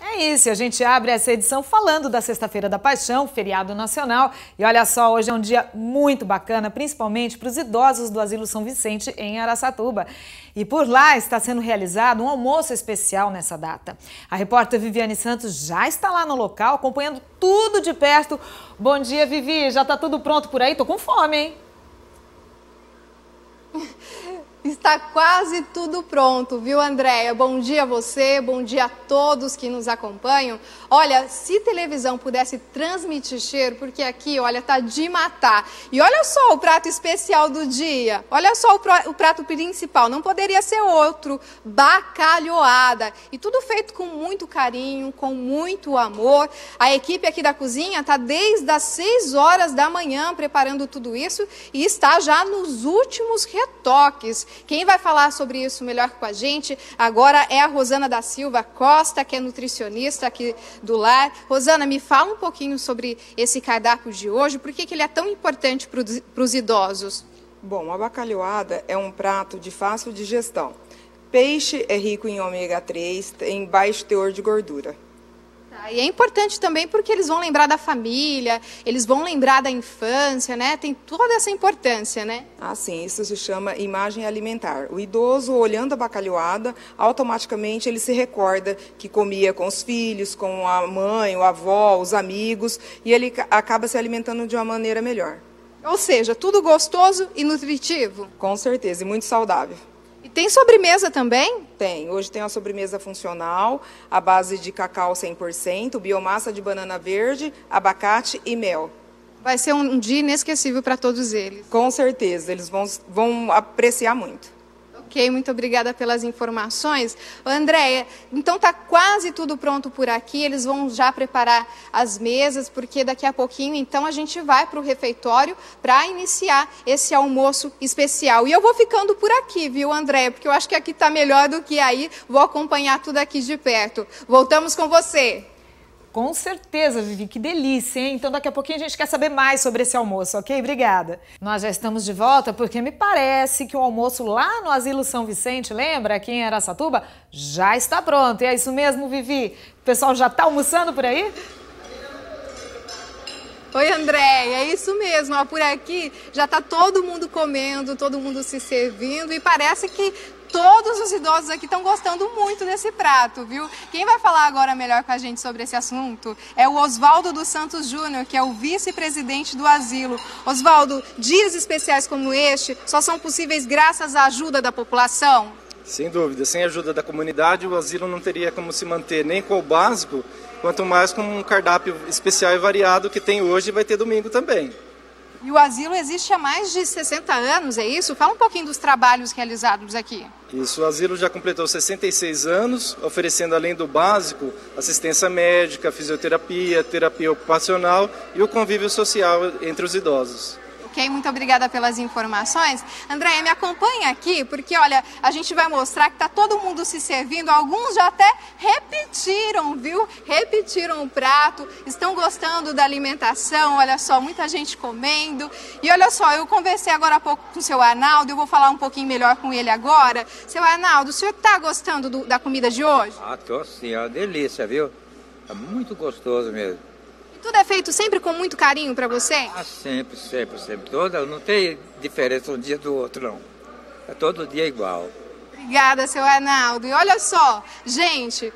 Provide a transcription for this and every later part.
É isso, a gente abre essa edição falando da Sexta-feira da Paixão, feriado nacional. E olha só, hoje é um dia muito bacana, principalmente para os idosos do Asilo São Vicente, em Araçatuba. E por lá está sendo realizado um almoço especial nessa data. A repórter Viviane Santos já está lá no local, acompanhando tudo de perto. Bom dia, Vivi, já está tudo pronto por aí? Tô com fome, hein? Está quase tudo pronto, viu, Andréia? Bom dia a você, bom dia a todos que nos acompanham. Olha, se televisão pudesse transmitir cheiro, porque aqui, olha, tá de matar. E olha só o prato especial do dia, olha só o prato principal, não poderia ser outro, bacalhoada. E tudo feito com muito carinho, com muito amor. A equipe aqui da cozinha tá desde as 6 horas da manhã preparando tudo isso e está já nos últimos retoques. Quem vai falar sobre isso melhor com a gente agora é a Rosana da Silva Costa, que é nutricionista aqui do lar. Rosana, me fala um pouquinho sobre esse cardápio de hoje, por que ele é tão importante para os idosos? Bom, a bacalhoada é um prato de fácil digestão. Peixe é rico em ômega 3, tem baixo teor de gordura. E é importante também porque eles vão lembrar da família, eles vão lembrar da infância, né? Tem toda essa importância, né? Ah, sim, isso se chama imagem alimentar. O idoso, olhando a bacalhoada, automaticamente ele se recorda que comia com os filhos, com a mãe, o avó, os amigos, e ele acaba se alimentando de uma maneira melhor. Ou seja, tudo gostoso e nutritivo? Com certeza, e muito saudável. E tem sobremesa também? Tem. Hoje tem uma sobremesa funcional, à base de cacau 100%, biomassa de banana verde, abacate e mel. Vai ser um dia inesquecível para todos eles. Com certeza, eles vão apreciar muito. Ok, muito obrigada pelas informações. Andréia, então tá quase tudo pronto por aqui, eles vão já preparar as mesas, porque daqui a pouquinho, então, a gente vai para o refeitório para iniciar esse almoço especial. E eu vou ficando por aqui, viu, Andréia, porque eu acho que aqui tá melhor do que aí, vou acompanhar tudo aqui de perto. Voltamos com você. Com certeza, Vivi, que delícia, hein? Então daqui a pouquinho a gente quer saber mais sobre esse almoço, ok? Obrigada. Nós já estamos de volta porque me parece que o almoço lá no Asilo São Vicente, lembra, aqui em Araçatuba, já está pronto. E é isso mesmo, Vivi? O pessoal já está almoçando por aí? Oi, Andréia, é isso mesmo, ó, por aqui já está todo mundo comendo, todo mundo se servindo e parece que todos os idosos aqui estão gostando muito desse prato, viu? Quem vai falar agora melhor com a gente sobre esse assunto é o Osvaldo dos Santos Júnior, que é o vice-presidente do asilo. Osvaldo, dias especiais como este só são possíveis graças à ajuda da população? Sem dúvida, sem a ajuda da comunidade o asilo não teria como se manter nem com o básico, quanto mais com um cardápio especial e variado que tem hoje e vai ter domingo também. E o asilo existe há mais de 60 anos, é isso? Fala um pouquinho dos trabalhos realizados aqui. Isso, o asilo já completou 66 anos, oferecendo, além do básico, assistência médica, fisioterapia, terapia ocupacional e o convívio social entre os idosos. Ok, muito obrigada pelas informações. Andréia, me acompanha aqui, porque olha, a gente vai mostrar que está todo mundo se servindo, alguns já até repetiram, viu? Repetiram o prato, estão gostando da alimentação, olha só, muita gente comendo. E olha só, eu conversei agora há pouco com o seu Arnaldo, eu vou falar um pouquinho melhor com ele agora. Seu Arnaldo, o senhor está gostando da comida de hoje? Ah, tô sim, é uma delícia, viu? Tá muito gostoso mesmo. Tudo é feito sempre com muito carinho para você? Ah, sempre, sempre, sempre. Não tem diferença um dia do outro, não. É todo dia igual. Obrigada, seu Arnaldo. E olha só, gente,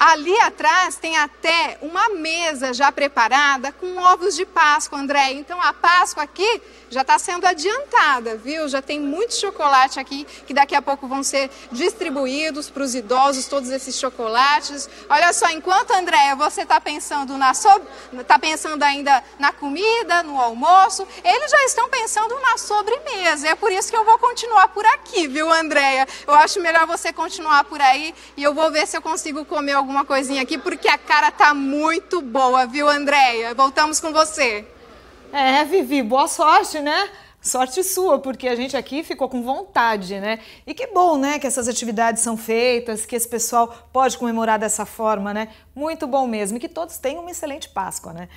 ali atrás tem até uma mesa já preparada com ovos de Páscoa, André. Então a Páscoa aqui já está sendo adiantada, viu? Já tem muito chocolate aqui, que daqui a pouco vão ser distribuídos para os idosos, todos esses chocolates. Olha só, enquanto, André, você está pensando ainda na comida, no almoço, eles já estão pensando na sobremesa. É por isso que eu vou continuar por aqui, viu, Andréia? Eu acho melhor você continuar por aí e eu vou ver se eu consigo comer alguma coisinha aqui, porque a cara tá muito boa, viu, Andréia? Voltamos com você. É, Vivi, boa sorte, né? Sorte sua, porque a gente aqui ficou com vontade, né? E que bom, né, que essas atividades são feitas, que esse pessoal pode comemorar dessa forma, né? Muito bom mesmo, e que todos tenham uma excelente Páscoa, né?